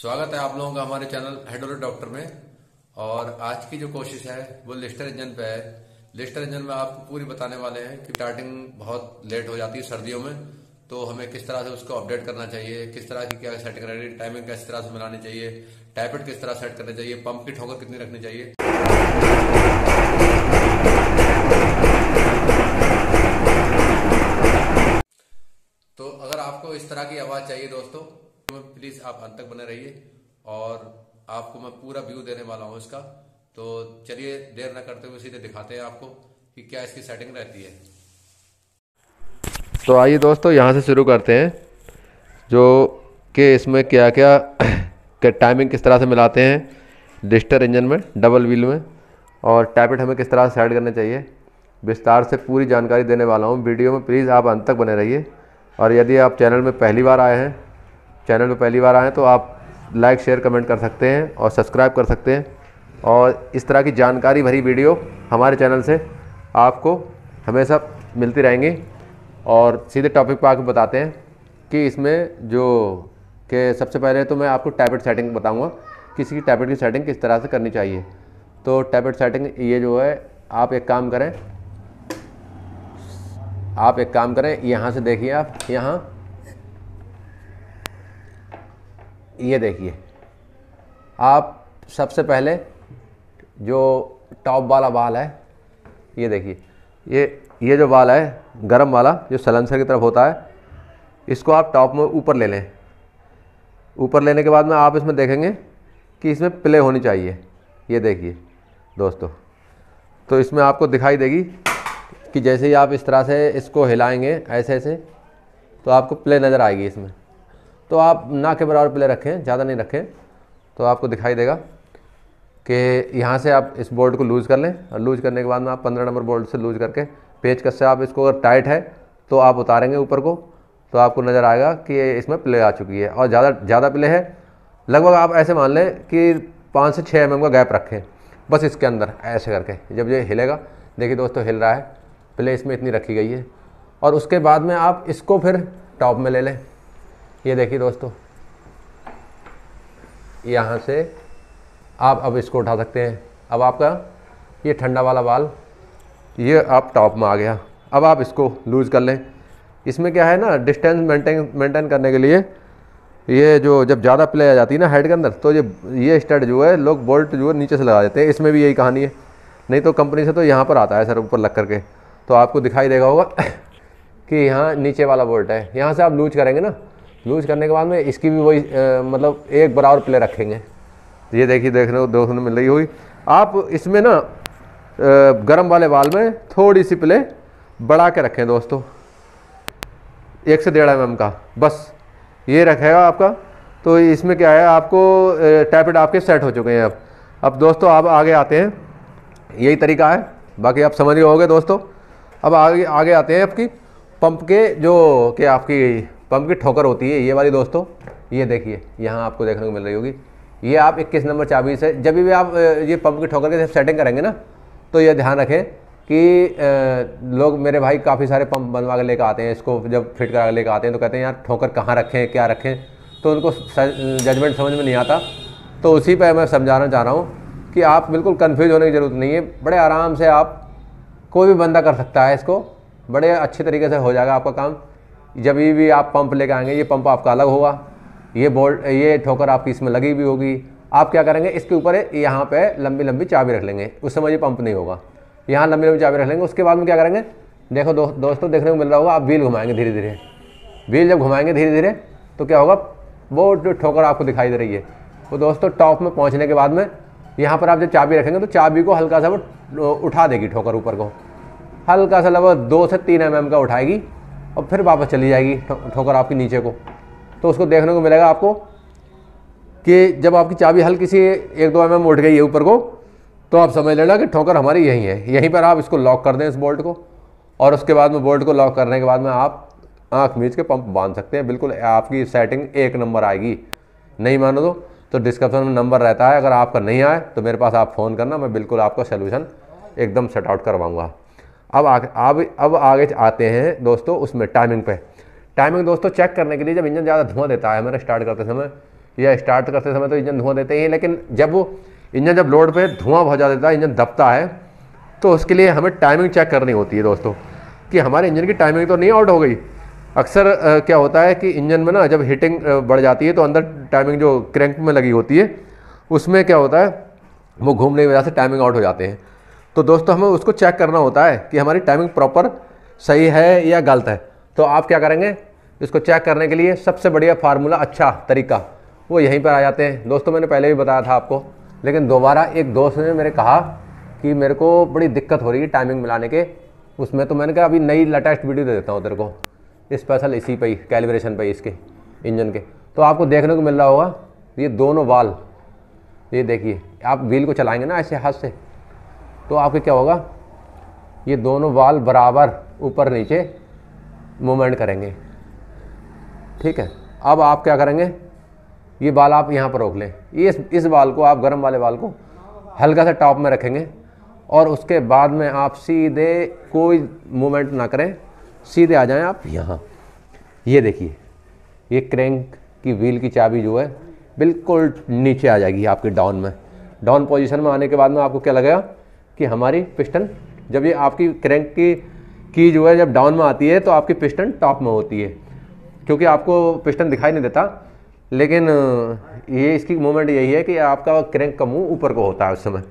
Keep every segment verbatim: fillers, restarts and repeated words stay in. स्वागत है आप लोगों का हमारे चैनल हाइड्रोलिक डॉक्टर में। और आज की जो कोशिश है वो लिस्टर इंजन पे है। लिस्टर इंजन में आपको पूरी बताने वाले हैं कि स्टार्टिंग बहुत लेट हो जाती है सर्दियों में, तो हमें किस तरह से उसको अपडेट करना चाहिए, किस तरह की क्या सेट करनी, टाइमिंग किस तरह से मिलानी चाहिए, टाइपेट किस तरह सेट करनी चाहिए, पंप की ठोकर कितनी रखनी चाहिए। तो अगर आपको इस तरह की आवाज चाहिए दोस्तों, तो प्लीज आप अंत तक बने रहिए और आपको मैं पूरा व्यू देने वाला हूं इसका। तो चलिए देर ना करते हुए सीधे दिखाते हैं आपको कि क्या इसकी सेटिंग रहती है। तो आइए दोस्तों यहाँ से शुरू करते हैं जो कि इसमें क्या क्या कि टाइमिंग किस तरह से मिलाते हैं लिस्टर इंजन में, डबल व्हील में, और टाइपेट हमें किस तरह से सेट करने चाहिए, विस्तार से पूरी जानकारी देने वाला हूँ वीडियो में। प्लीज़ आप अंत तक बने रहिए। और यदि आप चैनल में पहली बार आए हैं चैनल में पहली बार आए हैं तो आप लाइक शेयर कमेंट कर सकते हैं और सब्सक्राइब कर सकते हैं। और इस तरह की जानकारी भरी वीडियो हमारे चैनल से आपको हमेशा मिलती रहेंगी। और सीधे टॉपिक पर आकर बताते हैं कि इसमें जो के सबसे पहले तो मैं आपको टाइपेट सेटिंग बताऊंगा, किसी की टाइपेट की सेटिंग किस तरह से करनी चाहिए। तो टाइपेट सेटिंग ये जो है, आप एक काम करें आप एक काम करें यहाँ से देखिए, आप यहाँ ये देखिए, आप सबसे पहले जो टॉप वाला बाल है ये देखिए, ये ये जो बाल है गरम वाला जो सलेंसर की तरफ होता है, इसको आप टॉप में ऊपर ले लें। ऊपर लेने के बाद में आप इसमें देखेंगे कि इसमें प्ले होनी चाहिए। ये देखिए दोस्तों, तो इसमें आपको दिखाई देगी कि जैसे ही आप इस तरह से इसको हिलाएंगे ऐसे ऐसे, तो आपको प्ले नज़र आएगी इसमें। तो आप ना के बराबर प्ले रखें, ज़्यादा नहीं रखें, तो आपको दिखाई देगा कि यहाँ से आप इस बोल्ट को लूज़ कर लें। और लूज़ करने के बाद में आप पंद्रह नंबर बोल्ट से लूज़ करके पेचकश से आप इसको, अगर टाइट है तो आप उतारेंगे ऊपर को, तो आपको नज़र आएगा कि इसमें प्ले आ चुकी है। और ज़्यादा ज़्यादा प्ले है, लगभग आप ऐसे मान लें कि पाँच से छः एम एम का गैप रखें बस इसके अंदर, ऐसे करके जब ये हिलेगा, देखिए दोस्तों हिल रहा है, प्ले इसमें इतनी रखी गई है। और उसके बाद में आप इसको फिर टॉप में ले लें। ये देखिए दोस्तों, यहाँ से आप अब इसको उठा सकते हैं। अब आपका ये ठंडा वाला बाल ये आप टॉप में आ गया, अब आप इसको लूज़ कर लें। इसमें क्या है ना, डिस्टेंस मेंटेन मेंटेन करने के लिए ये जो जब ज़्यादा प्ले आ जाती है ना हेड के अंदर, तो ये ये स्टड जो है लोग बोल्ट जो है नीचे से लगा देते हैं। इसमें भी यही कहानी है, नहीं तो कंपनी से तो यहाँ पर आता है सर ऊपर लग करके, तो आपको दिखाई देगा होगा कि यहाँ नीचे वाला बोल्ट है। यहाँ से आप लूज करेंगे ना, लूज करने के बाद में इसकी भी वही आ, मतलब एक बराबर प्ले रखेंगे। ये देखिए, देखने को देखने मिल रही होगी। आप इसमें ना गर्म वाले बाल में थोड़ी सी प्ले बढ़ा के रखें दोस्तों, एक से डेढ़ एम एम का बस ये रखेगा आपका। तो इसमें क्या है, आपको टाइपेट आपके सेट हो चुके हैं। अब अब दोस्तों आप आगे आते हैं, यही तरीका है, बाकी आप समझ गए होंगे दोस्तों। अब आगे आगे आते हैं आपकी पंप के जो कि आपकी पंप की ठोकर होती है, ये वाली दोस्तों। ये देखिए यहाँ आपको देखने को मिल रही होगी, ये आप इक्कीस नंबर चाबी से जब भी आप ये पंप की ठोकर के सेटिंग करेंगे ना, तो ये ध्यान रखें कि लोग, मेरे भाई काफ़ी सारे पंप बनवा के लेकर आते हैं, इसको जब फिट करा के लेकर आते हैं तो कहते हैं यार ठोकर कहाँ रखें क्या रखें, तो उनको जजमेंट समझ में नहीं आता। तो उसी पर मैं समझाना चाह रहा हूँ कि आप बिल्कुल कंफ्यूज होने की ज़रूरत नहीं है, बड़े आराम से आप, कोई भी बंदा कर सकता है इसको, बड़े अच्छे तरीके से हो जाएगा आपका काम। जब भी आप पंप लेकर आएंगे, ये पंप आपका अलग होगा, ये बोल्ट ये ठोकर आपकी इसमें लगी भी होगी। आप क्या करेंगे, इसके ऊपर यहाँ पर लंबी लंबी चाबी रख लेंगे, उस समय ये पंप नहीं होगा, यहाँ लंबी लंबी चाबी रख लेंगे। उसके बाद में क्या करेंगे, देखो दो, दोस्तों देखने को मिल रहा होगा, आप व्हील घुमाएंगे धीरे धीरे। व्हील जब घुमाएंगे धीरे धीरे तो क्या होगा, वो जो ठोकर आपको दिखाई दे रही है वो दोस्तों टॉप में पहुंचने के बाद में यहाँ पर आप जब चाबी रखेंगे तो चाबी को हल्का सा वो उठा देगी, ठोकर ऊपर को हल्का सा लगभग दो से तीन एम एम का उठाएगी और फिर वापस चली जाएगी ठोकर आपकी नीचे को। तो उसको देखने को मिलेगा आपको कि जब आपकी चाबी हल्की सी एक दो एम एम उठ गई है ऊपर को, तो आप समझ लेना कि ठोकर हमारी यही है। यहीं पर आप इसको लॉक कर दें इस बोल्ट को, और उसके बाद में बोल्ट को लॉक करने के बाद में आप आँख मीच के पंप बांध सकते हैं। बिल्कुल आपकी सेटिंग एक नंबर आएगी। नहीं मानो तो तो डिस्क्रिप्शन में नंबर रहता है, अगर आपका नहीं आए तो मेरे पास आप फ़ोन करना, मैं बिल्कुल आपका सोल्यूशन एकदम सेट आउट करवाऊँगा। अब आ, अब अब आगे आते हैं दोस्तों उसमें टाइमिंग पर। टाइमिंग दोस्तों चेक करने के लिए, जब इंजन ज़्यादा धुआं देता है, मैंने स्टार्ट करते समय या स्टार्ट करते समय तो इंजन धुआं देते ही है, लेकिन जब वो इंजन जब लोड पे धुआं बहुत ज़्यादा देता है, इंजन दबता है, तो उसके लिए हमें टाइमिंग चेक करनी होती है दोस्तों कि हमारे इंजन की टाइमिंग तो नहीं आउट हो गई। अक्सर क्या होता है कि इंजन में ना जब हीटिंग बढ़ जाती है तो अंदर टाइमिंग जो क्रैंक में लगी होती है उसमें क्या होता है वो घूमने की वजह से टाइमिंग आउट हो जाते हैं। तो दोस्तों हमें उसको चेक करना होता है कि हमारी टाइमिंग प्रॉपर सही है या गलत है। तो आप क्या करेंगे इसको चेक करने के लिए सबसे बढ़िया फार्मूला, अच्छा तरीका वो यहीं पर आ जाते हैं दोस्तों। मैंने पहले भी बताया था आपको, लेकिन दोबारा एक दोस्त ने मेरे कहा कि मेरे को बड़ी दिक्कत हो रही है टाइमिंग मिलाने के उसमें, तो मैंने कहा अभी नई लेटेस्ट वीडियो दे देता हूँ तेरे को स्पेशल इसी पर ही, कैलिब्रेशन पर ही इसके इंजन के। तो आपको देखने को मिल रहा होगा ये दोनों वाल, ये देखिए आप व्हील को चलाएंगे ना ऐसे हाथ से तो आपके क्या होगा, ये दोनों वाल बराबर ऊपर नीचे मूवमेंट करेंगे, ठीक है। अब आप क्या करेंगे, ये बाल आप यहाँ पर रोक लें, ये इस इस बाल को आप गर्म वाले बाल को हल्का सा टॉप में रखेंगे और उसके बाद में आप सीधे कोई मूवमेंट ना करें, सीधे आ जाएं आप यहाँ। ये देखिए ये क्रैंक की व्हील की चाबी जो है बिल्कुल नीचे आ जाएगी आपके डाउन में। डाउन पोजीशन में आने के बाद में आपको क्या लगेगा कि हमारी पिस्टन, जब ये आपकी क्रैंक की की जो है जब डाउन में आती है तो आपकी पिस्टन टॉप में होती है, क्योंकि आपको पिस्टन दिखाई नहीं देता, लेकिन ये इसकी मूवमेंट यही है कि आपका क्रैंक का मुंह ऊपर को होता है उस समय।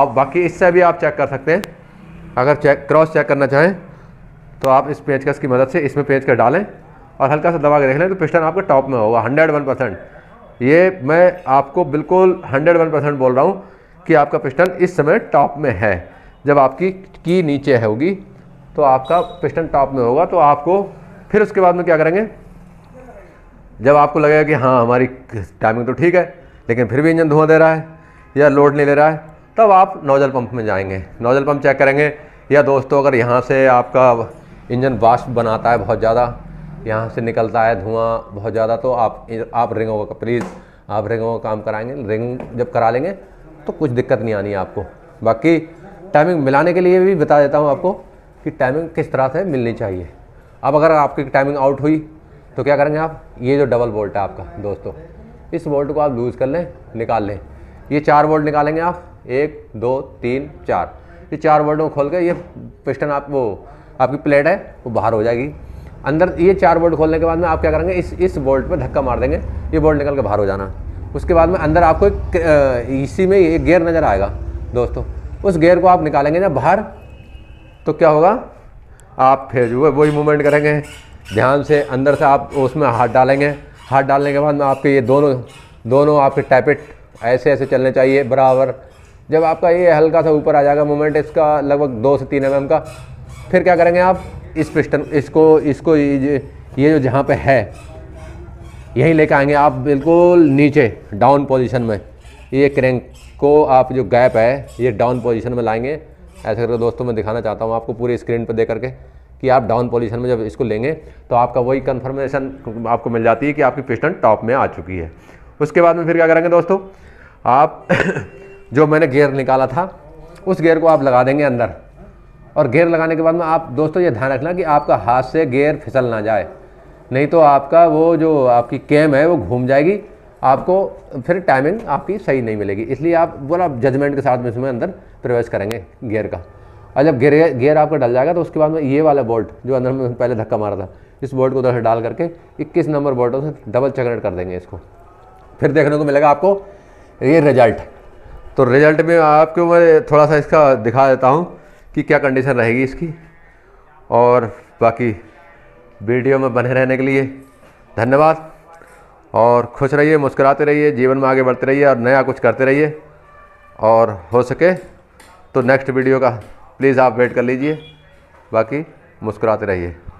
आप बाकी इससे भी आप चेक कर सकते हैं, अगर चेक क्रॉस चेक करना चाहें तो आप इस पेचकस की मदद से इसमें पेचकस डालें और हल्का सा दबा के देख लें तो पिस्टन आपका टॉप में होगा हंड्रेड वन परसेंट। ये मैं आपको बिल्कुल हंड्रेड वन परसेंट बोल रहा हूँ कि आपका पिस्टन इस समय टॉप में है। जब आपकी की नीचे होगी तो आपका पिस्टन टॉप में होगा। तो आपको फिर उसके बाद में क्या करेंगे, जब आपको लगेगा कि हाँ हमारी टाइमिंग तो ठीक है लेकिन फिर भी इंजन धुआं दे रहा है या लोड नहीं ले रहा है, तब आप नोजल पंप में जाएंगे, नोजल पंप चेक करेंगे। या दोस्तों अगर यहाँ से आपका इंजन वाष्प बनाता है बहुत ज़्यादा, यहाँ से निकलता है धुआँ बहुत ज़्यादा, तो आप आप रिंगों का प्लीज़ आप रिंगों का काम कराएंगे। रिंग जब करा लेंगे तो कुछ दिक्कत नहीं आनी है आपको। बाकी टाइमिंग मिलाने के लिए भी बता देता हूँ आपको कि टाइमिंग किस तरह से मिलनी चाहिए। अब अगर आपकी टाइमिंग आउट हुई तो क्या करेंगे आप, ये जो डबल वोल्ट है आपका दोस्तों, इस वोल्ट को आप लूज़ कर लें, निकाल लें। ये चार वोल्ट निकालेंगे आप, एक दो तीन चार, ये चार वोल्ट को खोल के ये पिस्टन आप वो आपकी प्लेट है वो बाहर हो जाएगी अंदर। ये चार वोल्ट खोलने के बाद में आप क्या करेंगे, इस इस वोल्ट पर धक्का मार देंगे, ये वोल्ट निकल के बाहर हो जाना। उसके बाद में अंदर आपको एक इसी में एक गियर नज़र आएगा दोस्तों, उस गियर को आप निकालेंगे जब बाहर तो क्या होगा, आप फिर जो है वही मूवमेंट करेंगे ध्यान से। अंदर से आप उसमें हाथ डालेंगे, हाथ डालने के बाद में आपके ये दोनों दोनों आपके टैपेट ऐसे ऐसे चलने चाहिए बराबर। जब आपका ये हल्का सा ऊपर आ जाएगा मूवमेंट इसका लगभग दो से तीन एम एम का, फिर क्या करेंगे आप इस पिस्टन इसको इसको ये, ये जो जहाँ पे है यहीं लेके आएंगे आप बिल्कुल नीचे डाउन पोजीशन में। ये क्रैंक को आप जो गैप है ये डाउन पोजीशन में लाएंगे। ऐसे करके दोस्तों मैं दिखाना चाहता हूँ आपको पूरी स्क्रीन पर देख करके कि आप डाउन पोजीशन में जब इसको लेंगे तो आपका वही कंफर्मेशन आपको मिल जाती है कि आपकी पिस्टन टॉप में आ चुकी है। उसके बाद में फिर क्या करेंगे दोस्तों, आप जो मैंने गियर निकाला था उस गियर को आप लगा देंगे अंदर, और गियर लगाने के बाद में आप दोस्तों ये ध्यान रखना कि आपका हाथ से गियर फिसल ना जाए, नहीं तो आपका वो जो आपकी कैम है वो घूम जाएगी, आपको फिर टाइमिंग आपकी सही नहीं मिलेगी। इसलिए आप बोला जजमेंट के साथ में इसमें अंदर प्रवेश करेंगे गियर का। और जब गियर गियर आपका डल जाएगा तो उसके बाद में ये वाला बोल्ट जो अंदर में पहले धक्का मारा था इस बोल्ट को उधर से डाल करके इक्कीस नंबर बोल्टों से डबल चकरेट कर देंगे इसको। फिर देखने को मिलेगा आपको ये रिजल्ट। तो रिजल्ट में आपको मैं थोड़ा सा इसका दिखा देता हूँ कि क्या कंडीशन रहेगी इसकी। और बाकी वीडियो में बने रहने के लिए धन्यवाद, और खुश रहिए, मुस्कुराते रहिए, जीवन में आगे बढ़ते रहिए और नया कुछ करते रहिए। और हो सके तो नेक्स्ट वीडियो का प्लीज़ आप वेट कर लीजिए, बाकी मुस्कुराते रहिए।